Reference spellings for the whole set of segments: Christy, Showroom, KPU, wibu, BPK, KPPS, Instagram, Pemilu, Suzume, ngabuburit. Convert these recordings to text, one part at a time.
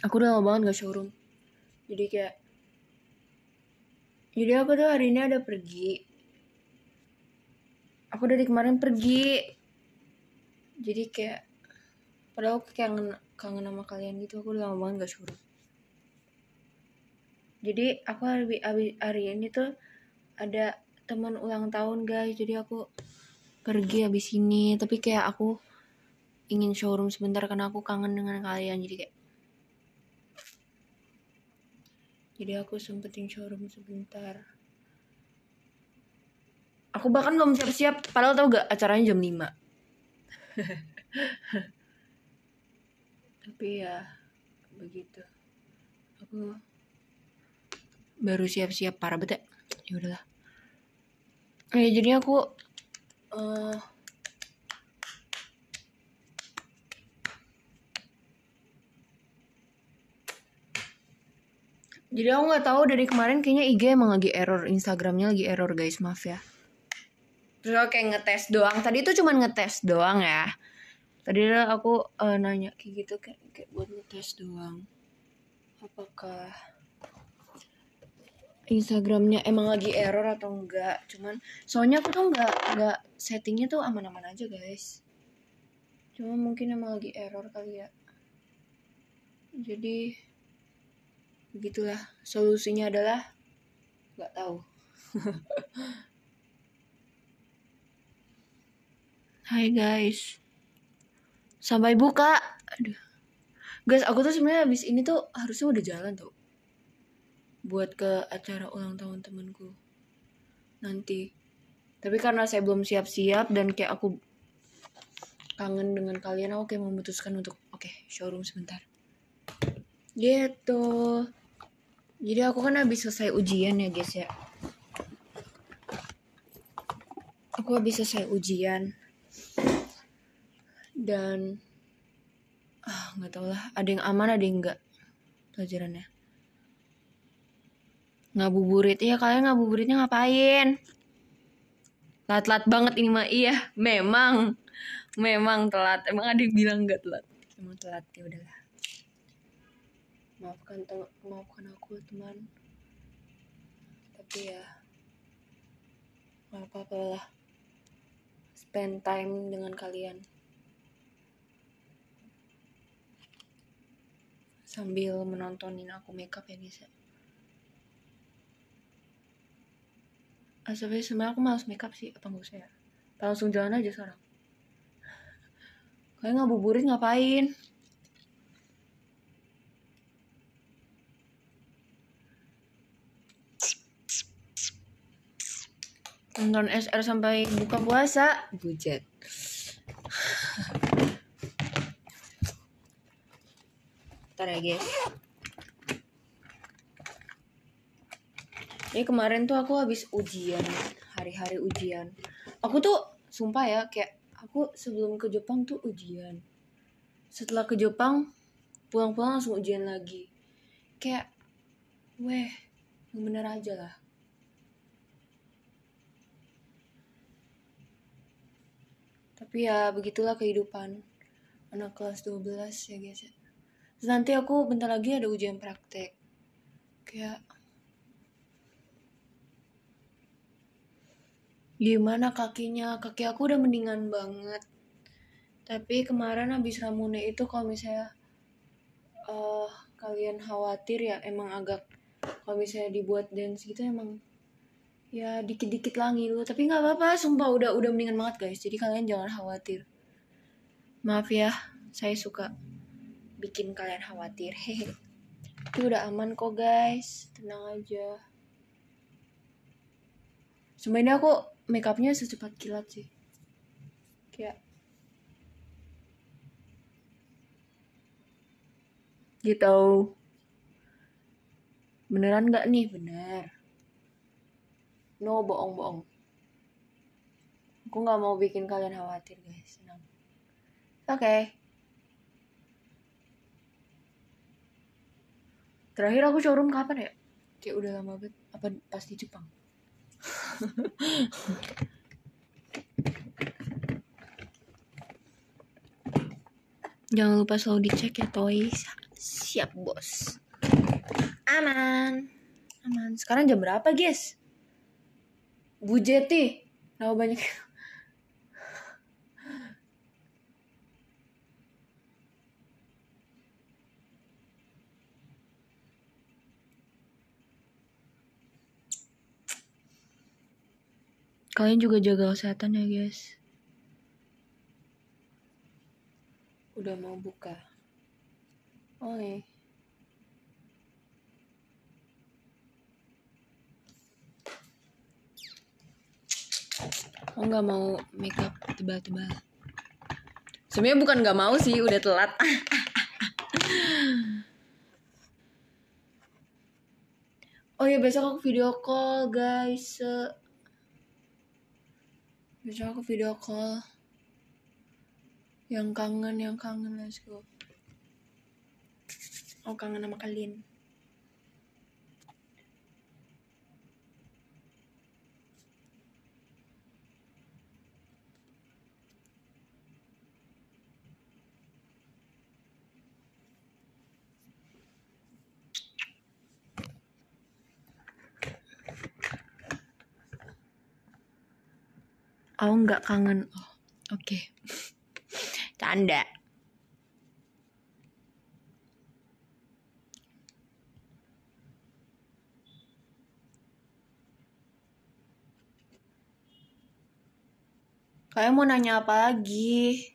Aku udah lama banget gak showroom. Jadi aku tuh hari ini ada pergi. Aku dari kemarin pergi. Jadi kayak, padahal aku kangen sama kalian gitu. Aku udah lama banget gak showroom. Jadi aku hari ini tuh ada teman ulang tahun guys. Jadi aku pergi habis ini. Tapi kayak aku ingin showroom sebentar karena aku kangen dengan kalian. Jadi aku sempetin showroom sebentar. Aku bahkan belum siap-siap. Padahal tau gak acaranya jam 5. Tapi ya begitu. Aku baru siap-siap, parah bete. Ya udahlah. Jadi aku jadi aku nggak tahu dari kemarin kayaknya IG emang lagi error, Instagramnya lagi error guys, maaf ya. Terus aku kayak ngetes doang. Tadi itu cuman ngetes doang ya. Tadi aku nanya kayak gitu kayak buat ngetes doang. Apakah Instagramnya emang lagi error atau enggak? Cuman soalnya aku tuh nggak settingnya tuh aman-aman aja guys. Cuma mungkin emang lagi error kali ya. Jadi begitulah, solusinya adalah nggak tahu. Hai guys, sampai buka. Aduh. Guys, aku tuh sebenarnya abis ini tuh harusnya udah jalan tuh buat ke acara ulang tahun temanku nanti. Tapi karena saya belum siap-siap dan kayak aku kangen dengan kalian, aku kayak memutuskan untuk showroom sebentar. Gitu. Jadi aku kan habis selesai ujian ya guys ya. Aku habis selesai ujian. Dan gak tau lah, ada yang aman ada yang enggak pelajarannya. Ngabuburit, iya kalian ngabuburitnya ngapain? Telat-telat banget ini mah, iya memang telat. Emang ada yang bilang gak telat? Emang telat, ya udahlah. Maafkan aku teman, tapi ya gak apa-apa lah, spend time dengan kalian sambil menontonin aku makeup ya guys. Asli sebenarnya aku malas makeup sih, apa nggak usah ya, langsung jalan aja sekarang. Kalian ngabuburit ngapain? Nonton SR sampai buka puasa, bujet. Bentar ya guys. Ini kemarin tuh aku habis ujian, hari-hari ujian. Aku tuh sumpah ya, kayak aku sebelum ke Jepang tuh ujian. Setelah ke Jepang, pulang-pulang langsung ujian lagi. Kayak, yang bener aja lah. Tapi ya begitulah kehidupan anak kelas 12 ya guys ya. Terus nanti aku bentar lagi ada ujian praktek. Kayak gimana kakinya? Kaki aku udah mendingan banget. Tapi kemarin habis Ramune itu kalau misalnya kalian khawatir ya, emang agak kalau misalnya dibuat dance gitu emang ya dikit-dikit lah ngilu, tapi nggak apa-apa, sumpah udah mendingan banget guys. Jadi kalian jangan khawatir. Maaf ya, saya suka bikin kalian khawatir. Hehe. Itu udah aman kok guys, tenang aja. Sebenarnya aku makeupnya secepat kilat sih. Kayak gitu. Beneran nggak nih? Bener. No, bohong-bohong. Aku gak mau bikin kalian khawatir guys. Senang. Oke. Terakhir aku showroom kapan ya? Kayak udah lama banget. Apa pas di Jepang? Jangan lupa selalu dicek ya toys. Siap, bos. Aman. Aman. Sekarang jam berapa, guys? Bu Jeti. Kenapa banyak? Kalian juga jaga kesehatan ya, guys. Udah mau buka. Oke. Oh, nggak mau makeup tebal-tebal. Sebenarnya bukan nggak mau sih, udah telat. Oh ya, besok aku video call, guys. Besok aku video call. Yang kangen, let's go. Oh, kangen sama kalian. Oh, nggak kangen. Oh, oke. Okay. Canda. Kalian mau nanya apa lagi?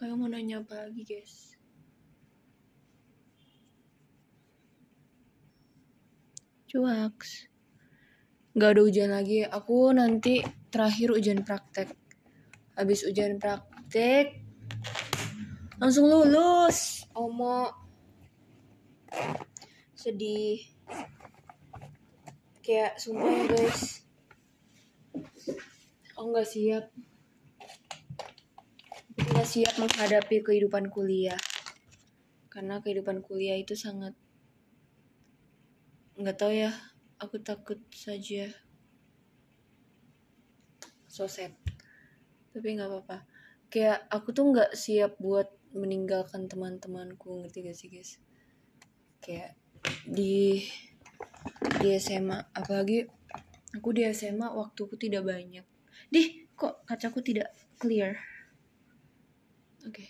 Kalian mau nanya apa lagi, guys? Cuaks. Gak ada ujian lagi, aku nanti terakhir ujian praktek. Habis ujian praktek langsung lulus. Omo sedih. Kayak sumpah ya, guys. Aku gak siap. Aku gak siap menghadapi kehidupan kuliah. Karena kehidupan kuliah itu sangat, gak tau ya, aku takut saja. So sad. Tapi gak apa-apa. Kayak aku tuh gak siap buat meninggalkan teman-temanku. Ngerti gak sih, guys? Kayak di SMA. Apalagi aku di SMA waktuku tidak banyak. Dih, kok kacaku tidak clear? Oke.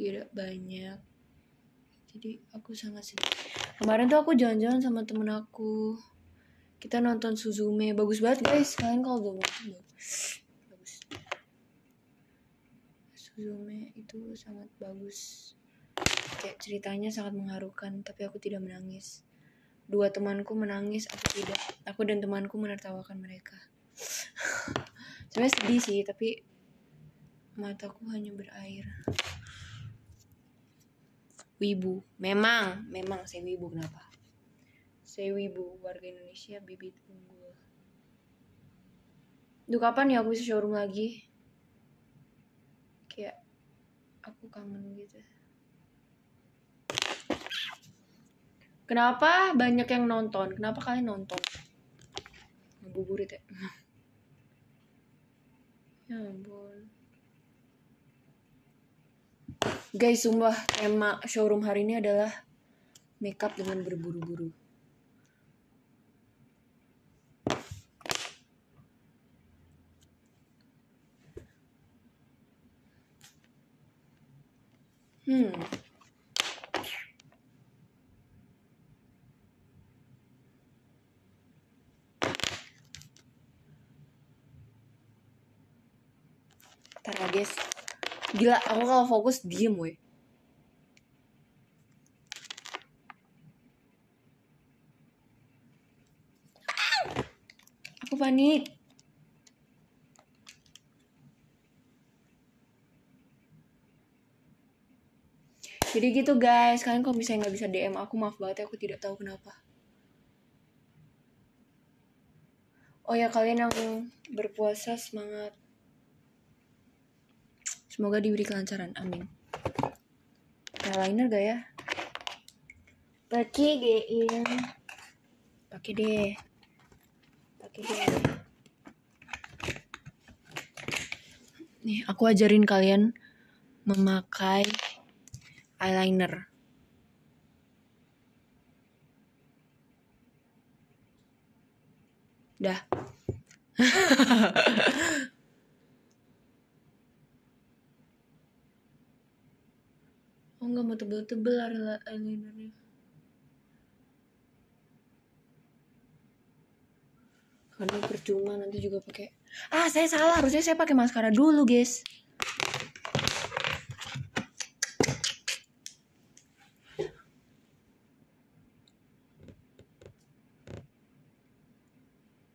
Tidak banyak. Jadi aku sangat sedih. Kemarin tuh aku jalan-jalan sama temen aku. Kita nonton Suzume. Bagus banget, guys. Kalian kalau udah nonton, bagus. Suzume itu sangat bagus. Kayak ceritanya sangat mengharukan. Tapi aku tidak menangis. Dua temanku menangis, aku tidak. Aku dan temanku menertawakan mereka. Sebenarnya sedih sih, tapi mataku hanya berair. Wibu, memang saya wibu. Kenapa? Saya wibu, warga Indonesia bibit unggul. Duh, kapan ya aku bisa showroom lagi? Kayak aku kangen gitu. Kenapa banyak yang nonton? Kenapa kalian nonton? Ngabuburit ya? Ya ampun. Guys, sumpah tema showroom hari ini adalah makeup dengan berburu-buru. Ntar ya, guys. Gila, aku kalau fokus diem, weh. Aku panik. Jadi gitu, guys. Kalian kalau misalnya nggak bisa DM aku, maaf banget ya, aku tidak tahu kenapa. Oh ya, kalian yang berpuasa semangat. Semoga diberi kelancaran, amin. Pakai liner gak ya? Pakai GIN. Pakai deh. Pakai deh. Nih, aku ajarin kalian memakai eyeliner. Dah. Oh, nggak mau tebel-tebel eyelinernya. Karena percuma nanti juga pakai. Ah, saya salah, harusnya saya pakai maskara dulu, guys.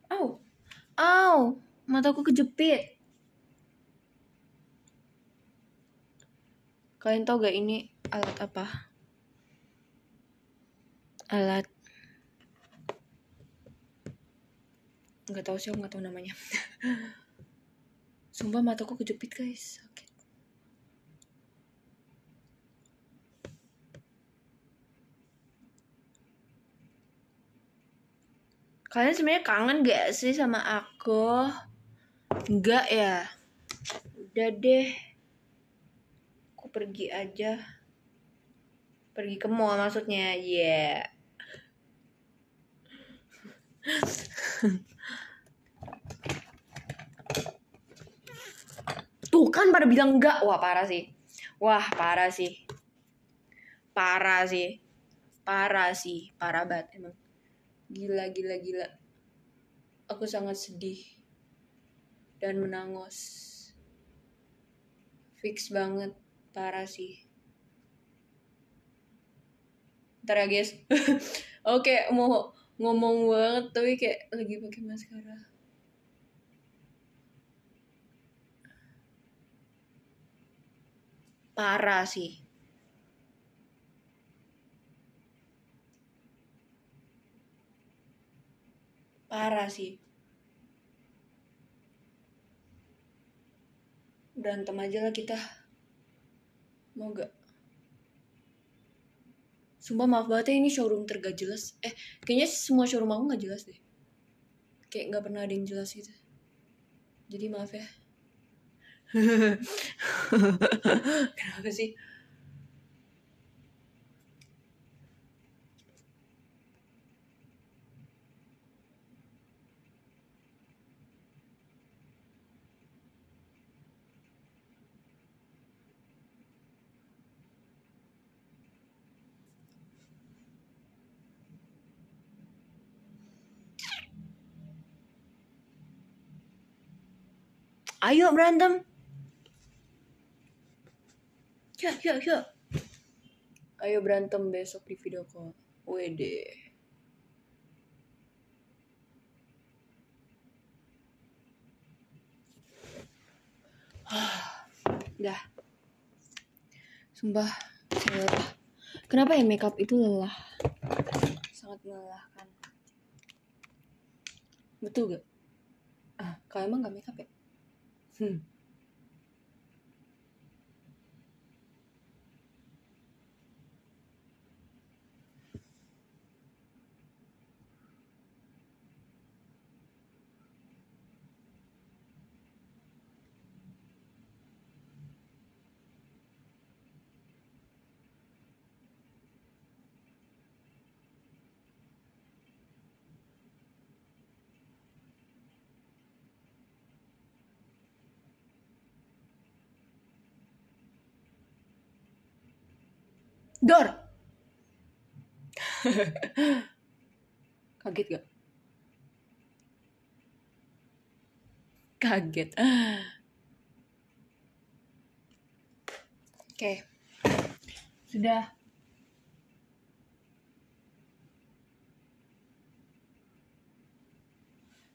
Au. Au, mataku kejepit. Kalian tahu gak ini alat apa? Alat, nggak tahu sih, aku nggak tahu namanya. Sumpah mataku kejepit, guys, sakit. Kalian sebenarnya kangen gak sih sama aku? Enggak ya? Udah deh, aku pergi aja, pergi ke mall maksudnya, ya. Yeah. Tuh kan pada bilang enggak. Wah, parah sih. Wah, parah sih. Parah sih. Parah sih. Parah banget emang. Gila, gila, gila. Aku sangat sedih dan menangis. Fix banget. Parah sih. Ntar ya, guys. Oke, mau ngomong banget tapi kayak lagi pakai maskara. Parah sih. Parah sih. Berantem aja lah kita. Mau gak? Sumpah maaf banget ya, ini showroom tergak jelas. Kayaknya semua showroom aku gak jelas deh. Kayak gak pernah ada yang jelas gitu. Jadi maaf ya. Kenapa sih? Ayo berantem. Ya. Ayo berantem besok di video call. WD. Udah. Sumpah, saya lelah. Kenapa ya makeup itu lelah? Sangat melelahkan. Betul gak? Ah, kalau emang gak makeup ya? Dor. Kaget gak? Kaget. Oke. Sudah.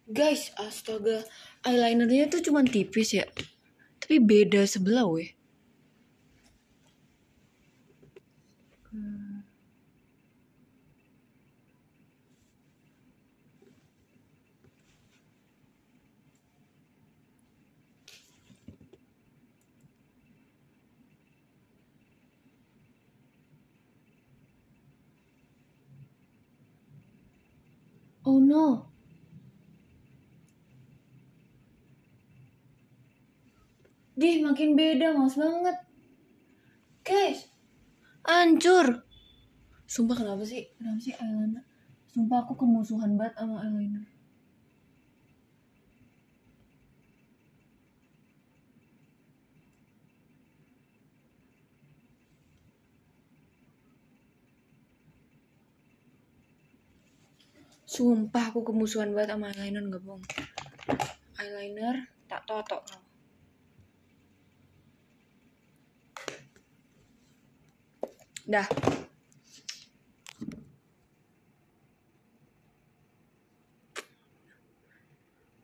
Guys, astaga, eyelinernya tuh cuman tipis ya. Tapi beda sebelah weh. Oh no. Dih, makin beda, males banget. Guys, hancur. Sumpah kenapa sih? Kenapa sih eyeliner? Sumpah aku kemusuhan banget sama eyeliner. Sumpah aku kemusuhan banget sama eyeliner, gak bohong. Eyeliner tak totok. Dah.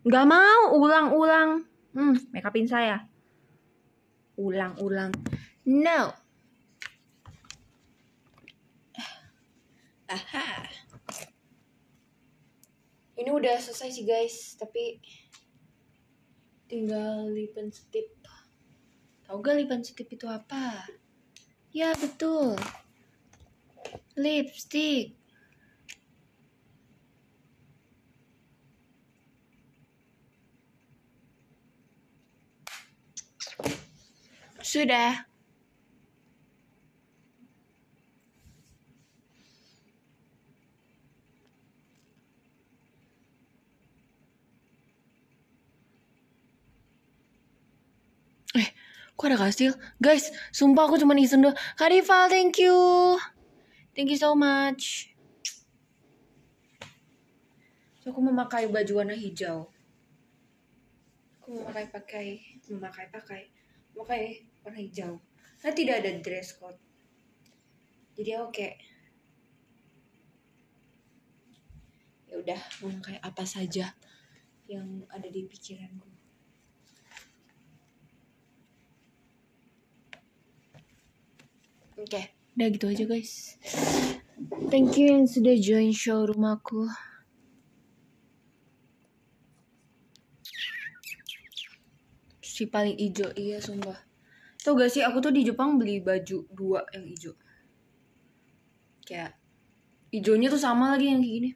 Gak mau ulang-ulang. Make upin saya. Ulang-ulang. No. Aha. Ini udah selesai sih guys, tapi tinggal lip and stip. Tahu gak lip and stip itu apa? Ya betul, lipstick. Sudah. Kok ada kastil? Guys, sumpah aku cuma iseng doang. Kadival, thank you. Thank you so much. So, aku memakai baju warna hijau. Aku memakai warna hijau. Karena tidak ada dress code. Jadi aku kayak ya udah memakai apa saja yang ada di pikiranku. Oke, udah gitu aja guys. Thank you yang sudah join showroom aku. Si paling hijau, iya sumpah. Tau gak sih, aku tuh di Jepang beli baju dua yang hijau. Kayak hijaunya tuh sama lagi yang kayak gini.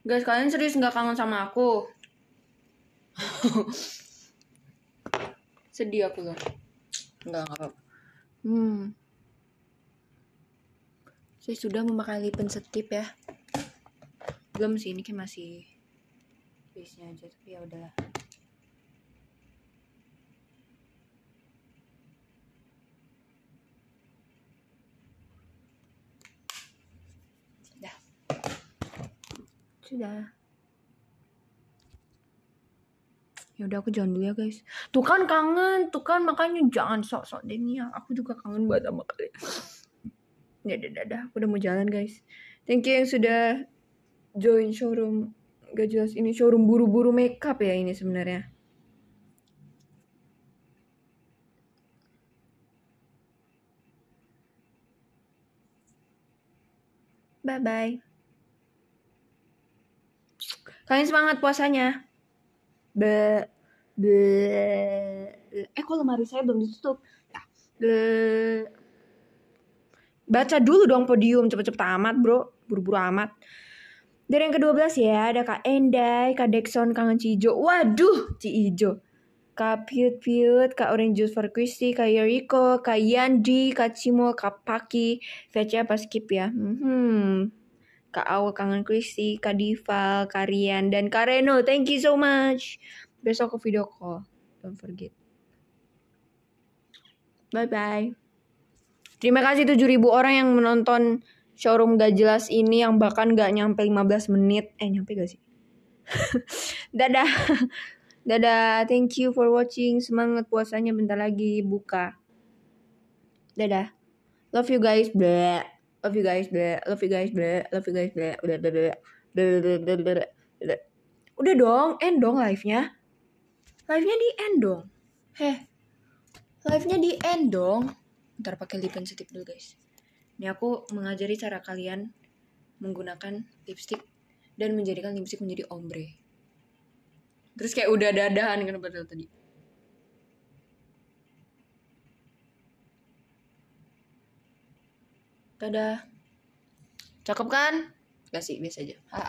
Guys, kalian serius nggak kangen sama aku? Sedih aku loh. Nggak apa-apa. Saya sudah memakai lip and stip ya. Belum sih, ini kayak masih base-nya aja, tapi ya udahlah. Sudah. Ya udah aku jalan dulu ya guys. Tuh kan kangen, tuh kan makanya jangan sok-sok deh Nia. Aku juga kangen banget sama kalian. Dadah, aku udah mau jalan guys. Thank you yang sudah join showroom. Gak jelas ini showroom buru-buru makeup ya ini sebenarnya. Bye bye. Kalian semangat puasanya. Kok lemari saya belum ditutup? Baca dulu dong podium, cepet-cepet amat bro, buru-buru amat. Dari yang ke-12 ya, ada Kak Endai, Kak Dexon, kangen Cijo. Waduh, Cijo. Kak Piut-Piut, Kak Orange Juice for Christy, Kak Yeriko, Kak Yandi, Kak Cimo, Kak Paki. Vece apa skip ya? Kak Awa kangen Christy, Kak Dival, Kak Rian, dan Kak Reno. Thank you so much. Besok aku video call. Don't forget. Bye-bye. Terima kasih 7.000 orang yang menonton showroom gak jelas ini. Yang bahkan gak nyampe 15 menit. Nyampe gak sih? Dadah. Dadah. Thank you for watching. Semangat puasanya bentar lagi. Buka. Dadah. Love you guys. Bleh. Love you guys, bleh. Love you guys, bleh. Love you guys, bleh. Udah, bleh. Udah dong, end dong live-nya. Live-nya di end dong. Live-nya di end dong. Ntar pakai lip and stip dulu, guys. Ini aku mengajari cara kalian menggunakan lipstick dan menjadikan lipstick menjadi ombre. Terus kayak udah dadahan kan padahal tadi. Tada. Cakep kan? Gak sih, biasa aja. Ha.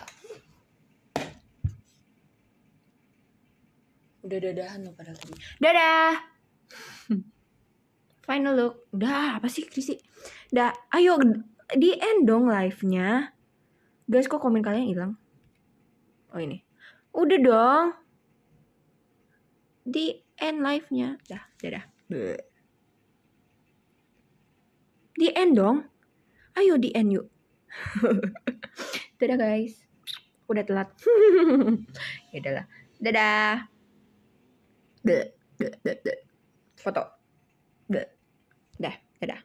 Udah dadahan loh padahal tadi. Dadah. Final look. Udah, apa sih Christy? Dah, ayo di end dong live-nya. Guys, kok komen kalian hilang? Oh, ini. Udah dong. Di end live-nya. Dah, dadah. Di end dong. Ayo di end yuk. Dadah guys. Udah telat. Ya udahlah. Dadah. Foto. Dah, dadah.